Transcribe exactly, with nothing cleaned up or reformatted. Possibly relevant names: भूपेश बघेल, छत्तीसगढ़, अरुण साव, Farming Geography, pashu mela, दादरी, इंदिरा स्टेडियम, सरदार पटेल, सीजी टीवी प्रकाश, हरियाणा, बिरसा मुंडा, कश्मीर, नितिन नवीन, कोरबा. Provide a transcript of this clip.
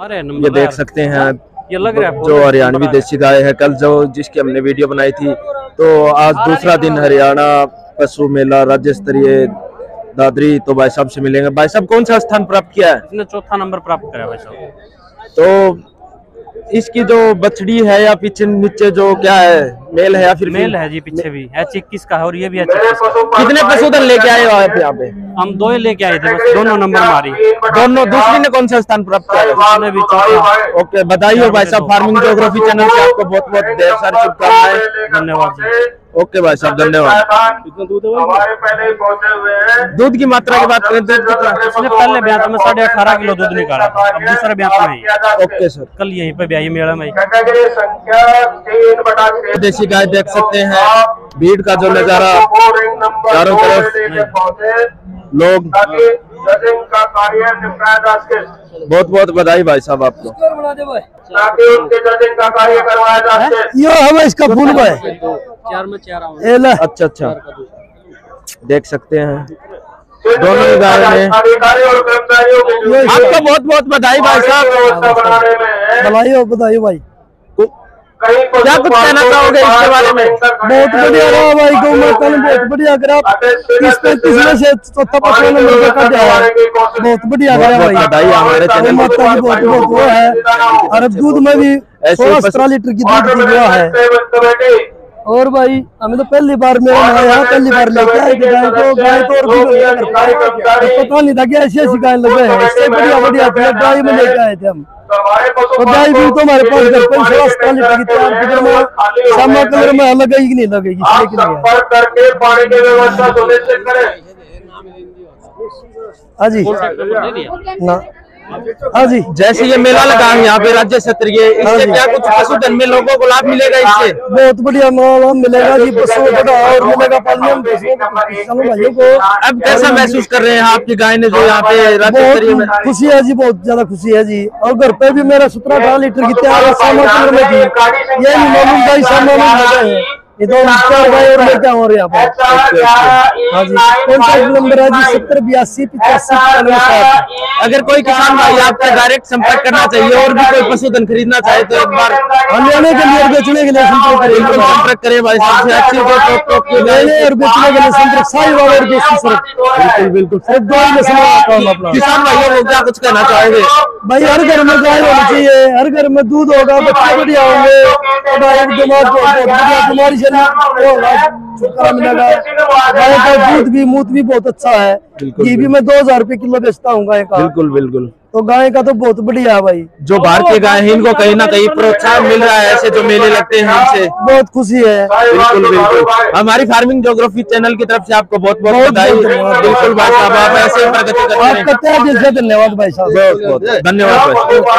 ये देख सकते हैं ये लग रहा है जो हरियाणवी देसी गाय है, कल जो जिसकी हमने वीडियो बनाई थी। तो आज दूसरा दिन हरियाणा पशु मेला राज्य स्तरीय दादरी। तो भाई साहब से मिलेंगे। भाई साहब कौन सा स्थान प्राप्त किया है? इसने चौथा नंबर प्राप्त करा भाई साहब। तो इसकी जो बछड़ी है या पीछे नीचे जो क्या है, मेल है या फिर मेल है जी? पीछे भी एच इक्कीस का है और ये भी एच इक्कीस का। कितने पशुधन लेके आए हो आप यहाँ पे? हम दो ही लेके आए थे बस, दोनों नंबर मारी दोनों। दूसरी ने कौन सा स्थान प्राप्त किया? ओके, बधाई हो भाई साहब। फार्मिंग ज्योग्राफी चैनल से आपको बहुत बहुत ढेर सारी शुभकामनाएं। धन्यवाद। ओके भाई साहब, धन्यवाद। दूध की मात्रा की बात करें तो इसने पहले ब्यात में साढ़े अठारह किलो दूध निकाला, अब दूसरा ब्यात में। ओके सर, कल यहीं पे ब्याही मेला में। देसी गाय देख सकते हैं, भीड़ का जो नजारा चारों तरफ लोग। बहुत बहुत बधाई भाई साहब आपको। ये हमें इसका फूल भाई चार में चार आऊं। अच्छा अच्छा, देख सकते हैं दोनों गाय। आपको बहुत बहुत बधाई भाई साहब। बधाई हो, बधाई भाई। क्या कुछ कहना चाहोगे इसके बारे में? बहुत बढ़िया रहा भाई गौ माता ने, बहुत बढ़िया करा। किस पे किसने से चौथा पांचवा नंबर लेकर गया, बहुत बढ़िया करा भाई। हमारे चैनल माता की बहुत बहुत वो है। और दूध में भी सोलह सत्रह लीटर की दूध दी गया है। और भाई हमें तो पहली बार मेरा यहाँ पहली बार लेके आए गाय को। गाय तो पता नहीं था कि ऐसी ऐसी गाय लगे हैं, इससे बढ़िया बढ़िया गाय में लेके आए थे हम। और गाय भी तो हमारे पास घर पर सोलह सत्रह लीटर की तैयार फिगर में सामा कलर में लगेगी नहीं लगेगी। हाँ जी, ना हाँ जी। जैसे ये मेला लगा है यहाँ पे राज्य स्तरीय, इससे क्या कुछ पशुधन में लोगों को लाभ मिलेगा? इससे बहुत बढ़िया लाभ मिलेगा जी, पशुओं को और मिलेगा पालने को। अब कैसा महसूस कर रहे हैं आपकी गाय ने जो यहाँ पे राज्य स्तरीय में? खुशी है जी, बहुत ज्यादा खुशी है जी। और घर पे भी मेरा सत्रह अठारह लीटर की तैयार है सामा कलर में जी। ये मालूम भाई सामा है और यहाँ पर कौन सा नंबर है जी? सत्तर बयासी पिचासी। अगर कोई किसान भाई आपसे डायरेक्ट संपर्क करना चाहिए और भी कोई पशुधन खरीदना चाहे तो एक बार लेने के लिए और बेचने के लिए संपर्क करें भाई साहब से। अच्छी लेने और बेचने के लिए संपर्क साई वाले और दोस्ती सर। बिल्कुल बिल्कुल किसान भाई लोग क्या कुछ कहना चाहेंगे? भाई हर घर में गाय होनी चाहिए, हर घर में दूध होगा, बच्चे बढ़िया होंगे, दूध भी मूत भी बहुत अच्छा है। घी भी मैं दो हजार रूपए किलो बेचता हूँ गाय का। बिल्कुल बिल्कुल, तो गाय का तो बहुत बढ़िया है भाई। जो बाहर के गाय हैं इनको कहीं ना कहीं प्रोत्साहन मिल रहा है, ऐसे जो मेले लगते हैं इनसे बहुत खुशी है। बिल्कुल बिल्कुल, हमारी फार्मिंग ज्योग्राफी चैनल की तरफ से आपको बहुत बहुत बधाई। बिल्कुल भाई साहब, आप ऐसे प्रगति करते हैं, आपका तहे दिल से धन्यवाद भाई साहब। बहुत बहुत धन्यवाद।